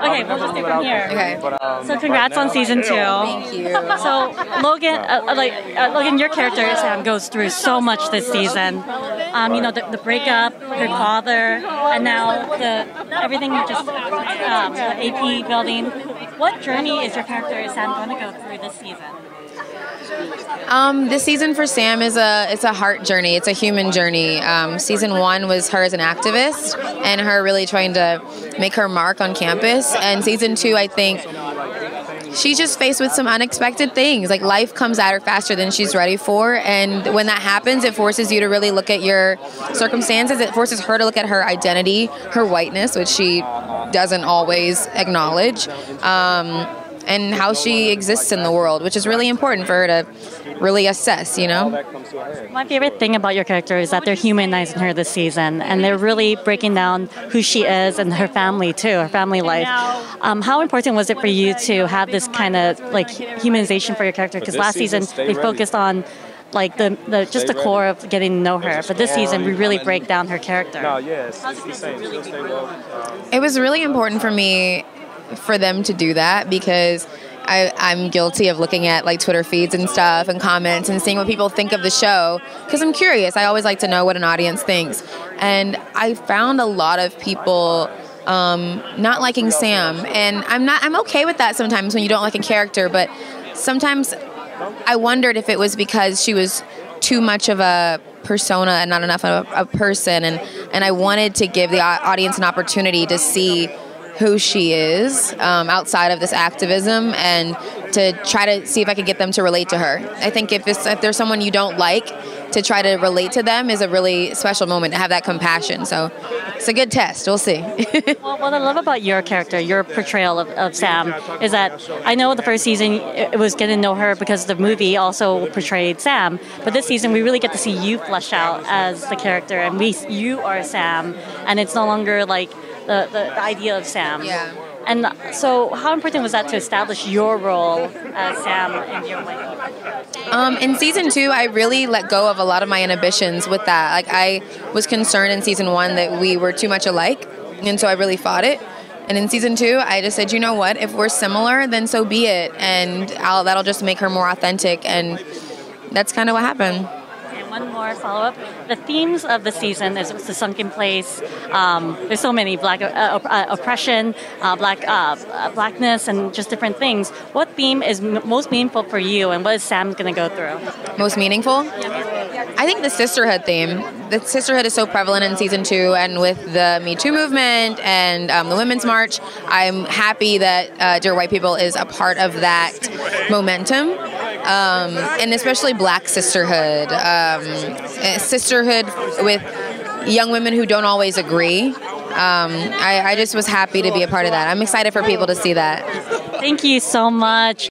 Okay, we'll just do from here. Okay. So congrats on season 2. Thank you. So Logan, Logan, your character Sam goes through so much this season. You know, the breakup, her father, and now everything just the AP building. What journey is your character Sam going to go through this season? This season for Sam is it's a heart journey. It's a human journey. Season 1 was her as an activist and her really trying to make her mark on campus. And season 2, I think she's just faced with some unexpected things. Like, life comes at her faster than she's ready for. And when that happens, it forces you to really look at your circumstances. It forces her to look at her identity, her whiteness, which she doesn't always acknowledge. And how she exists in the world, which is really important for her to really assess, you know? My favorite thing about your character is that they're humanizing her this season, and they're really breaking down who she is and her family, too, her family life. How important was it for you to have this kind of, like, humanization for your character? Because last season, they focused on like just the core of getting to know her, but this season we really break down her character. It was really important for me for them to do that, because I'm guilty of looking at like Twitter feeds and stuff and comments and seeing what people think of the show, because I'm curious. I always like to know what an audience thinks, and I found a lot of people not liking Sam, and I'm okay with that sometimes when you don't like a character, but sometimes I wondered if it was because she was too much of a persona and not enough of a person, and I wanted to give the audience an opportunity to see who she is outside of this activism, and to try to see if I could get them to relate to her. I think if there's someone you don't like, to try to relate to them is a really special moment, to have that compassion. So it's a good test. We'll see. Well, what I love about your character, your portrayal of Sam, is that I know the first season it was getting to know her because the movie also portrayed Sam, but this season we really get to see you flesh out as the character, and you are Sam, and it's no longer like the idea of Sam. Yeah. And so how important was that to establish your role as Sam and your wife? In season 2, I really let go of a lot of my inhibitions with that. Like, I was concerned in season 1 that we were too much alike, and so I really fought it. And in season 2, I just said, you know what, if we're similar, then so be it, and that'll just make her more authentic, and that's kind of what happened. One more follow-up. The themes of the season is the sunken place. There's so many, black oppression, blackness, and just different things. What theme is most meaningful for you, and what is Sam going to go through? Most meaningful? Yeah. I think the sisterhood theme. The sisterhood is so prevalent in season 2, and with the Me Too movement and the Women's March, I'm happy that Dear White People is a part of that momentum. And especially black sisterhood, sisterhood with young women who don't always agree. I just was happy to be a part of that. I'm excited for people to see that. Thank you so much.